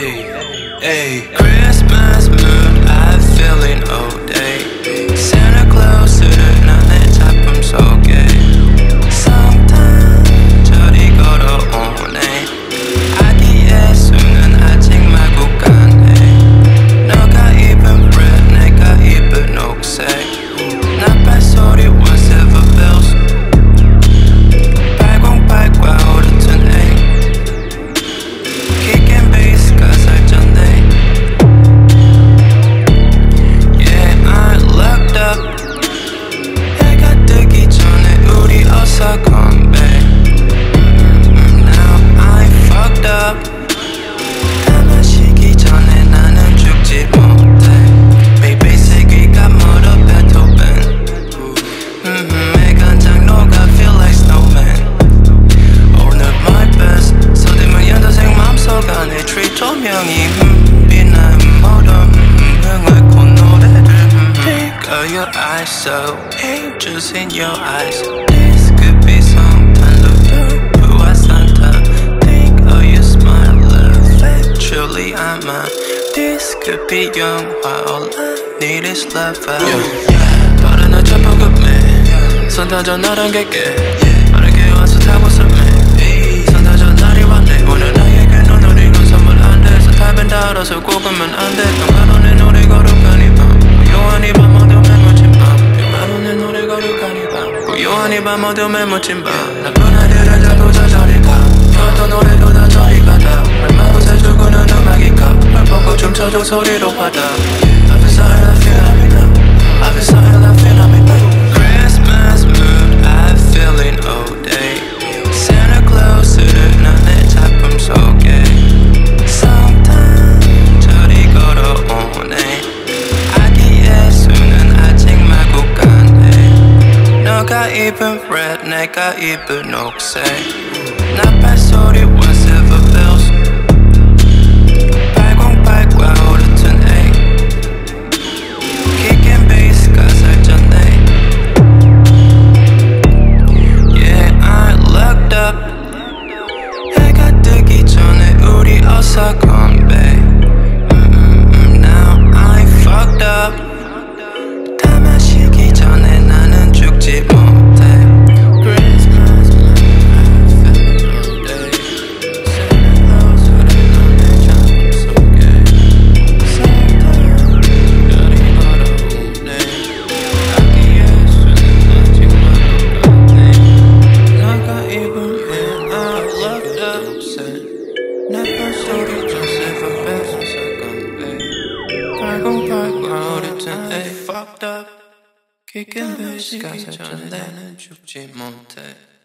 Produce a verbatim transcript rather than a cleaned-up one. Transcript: Hey, hey, Christmas moon, I'm feeling all day. Santa Claus suit up, now that type, I'm so gay. Sometimes, Jody got her own name. I get soon and I take my good candy. No got even bread, no got even no say. Not by sorry, one silver bills. Back on back, wow, the your eyes so pink, just in your eyes. This could be some kind of blue, but why Santa? Think of your smile, love. Actually, I'm a. This could be young, while all I need is love. 다른 날 참 반갑네. 산타 전 나랑 갈게. 빠르게 와서 타고 설매. 산타 전 날이 왔네. 오늘 나에게 넌 어린 건 선물 안 돼. 산타 밴 다 알아서 꼭 오면 안 돼. 넌 가로는 노래 거룩하니 밤. 고요하니 밤 모두 맴묻힌 밤. 빛마루는 노래 거룩하니 밤. 고요하니 밤 모두 맴묻힌 밤. 나쁜 아이들을 잡고 저 저리 가. 어떤 노래도 다 저리가 다. 얼마고 세주고는 음악이 가. 널 보고 춤춰줘 소리로 받아. I've been sorry, I feel I'm in love. I've been sorry, I feel I'm in love. Christmas mood, I'm feeling all day. Santa Claus suit up, 난 내 작품 속에. Sometimes, 저리 걸어오네. got even bread, neck got even no say. Not by sorry, one silver bills. Back on back, why hold it tonight? Kick and bass, cause I just need. Yeah, I locked up. I got the guitar, and Uri also come back. Now I fucked up. Che che invece che c'è nel giubbetto monte.